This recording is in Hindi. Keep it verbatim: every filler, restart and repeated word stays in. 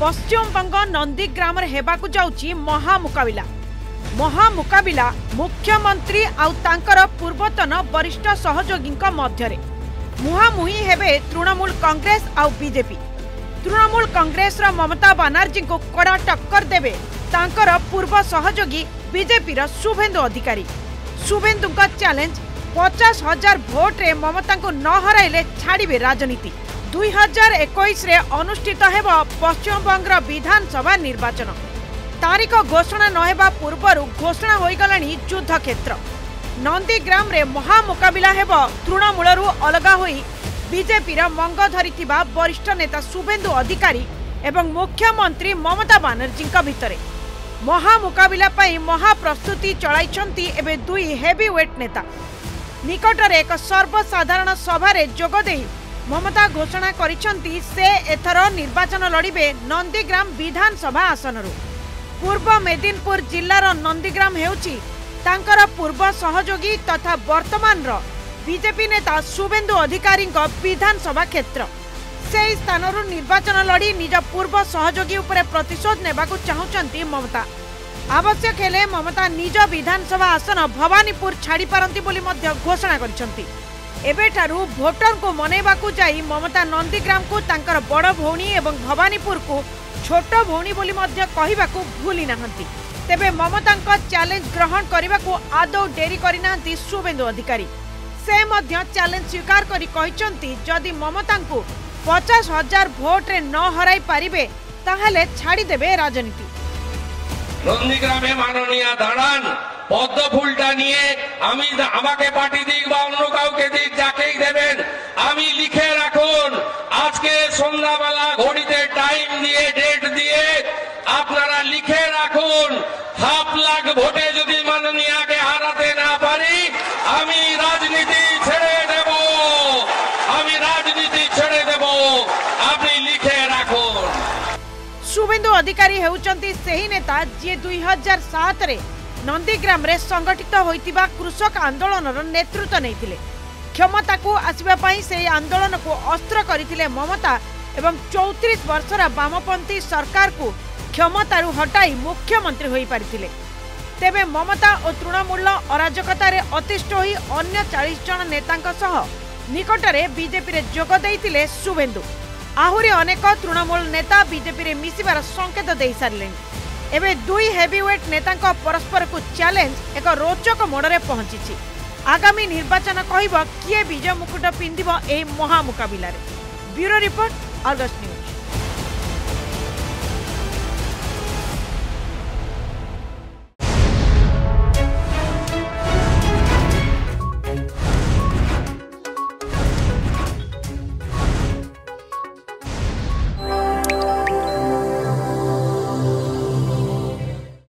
पश्चिमबंग नंदीग्राम हेबाकु जाउची महामुकाबिला महामुकाबिला मुख्यमंत्री आउ तांकर पूर्वतन वरिष्ठ सहयोगींका मध्यरे मुहामुही हेबे तृणमूल कांग्रेस आउ बीजेपी। तृणमूल कांग्रेस रा ममता बनर्जी को कड़ा टक्कर देबे तांकर पूर्व सहयोगी बीजेपी रा शुभेन्दु अधिकारी। शुभेन्दुका चैलेंज पचास हजार भोट्रे ममता को न हराइले छाड़बे राजनीति। दुई हजार इक्कीस रे अनुष्ठित हेबो पश्चिमबंग विधानसभा निर्वाचन। तारीख घोषणा न हेबा पूर्वरु घोषणा होई गलानी युद्ध क्षेत्र। नंदीग्राम रे महामुकाबिला हेबो तृणमूलरु अलगा होई बीजेपी रा मंग धरिथिबा वरिष्ठ नेता शुभेन्दु अधिकारी एवं मुख्यमंत्री ममता बनर्जी भितर महामुकाबिला पई महाप्रस्तुति चलाइछंती एबे दुई हेवीवेट नेता। निकटरे एक सर्वसाधारण सभा रे जोग देई ममता घोषणा करिछंती से एथर निर्वाचन लड़िबे नंदीग्राम विधानसभा आसनरु। पूर्व मेदिनीपुर जिल्लार नंदीग्राम हेउची तांकर पूर्व सहयोगी तथा वर्तमान रो बीजेपी नेता शुभेन्दु अधिकारी विधानसभा क्षेत्र। से स्थानरु निर्वाचन लड़ी निज पूर्व सहयोगी उपरे प्रतिशोध नेबाकु चाहुचंती ममता। आवश्यक हेले ममता निज विधानसभा आसन भवानीपुर छाड़ी पारंती बोली मध्य घोषणा करिसंती। एबेठारु भोटर को मनैबाकु जाई ममता नंदीग्राम को तांकर बड़ भौणी एवं भवानीपुर को छोट भौणी बोली मध्य कहिबाकू भूली नाहंती। तेबे ममतांका चैलेंज ग्रहण करिबाकू आदौ डेरी करिनाहंती शुभेन्दु अधिकारी। से मध्य चैलेंज स्वीकार करी कहिचंती जदि ममतांकू पचास हजार भोट रे न हराई पारिबे ताहाले छाड़ी देबे राजनीति। नंदीग्रामे माननीय दाड़ान पद्म फुलटा निये आमी आमाके पार्टी दिक बा अन्य काउके दिक जाकेई देबेन आमी लिखे राखुन आज के सन्ध्या बेला घड़ीते टाइम दिए डेट दिए आपनारा लिखे राखुन हाफ लाख भोटे यदि माननीय के हराते ना पारी आमी राजनीति छेड़े देब आमी राजनीति छेड़े देब आपनी लिखे राखुन। शुभेन्दु अधिकारी हेउचंती सेही नेता जे दो हज़ार सात रे नंदीग्राम रे संगठित होइतिबा कृषक आंदोलनर नेतृत्व नैतिले। क्षमता को आसीबा पई से आंदोलन को अस्त्र करितिले ममता एवं चौंतीस वर्षरा वामपंथी सरकार को क्षमतारु हटाई मुख्यमंत्री होई पारितिले। तेबे ममता और तृणमूल अराजकता रे अतिष्ठ होई अन्य चालीस जन नेतांका सह निकटरे बीजेपी रे जोग दैतिले शुभेन्दु। आहुरी अनेक तृणमूल नेता बीजेपी रे मिसिबार संकेत देई सारलेन। एबे दुई हेवीवेट नेतांका परस्पर को चैलेंज एक रोचक मोड़े पहुंची। आगामी निर्वाचन कहिबो किए विजय मुकुट पिंधिबो एही महामुकाबिला रे। Bureau report, Argus news.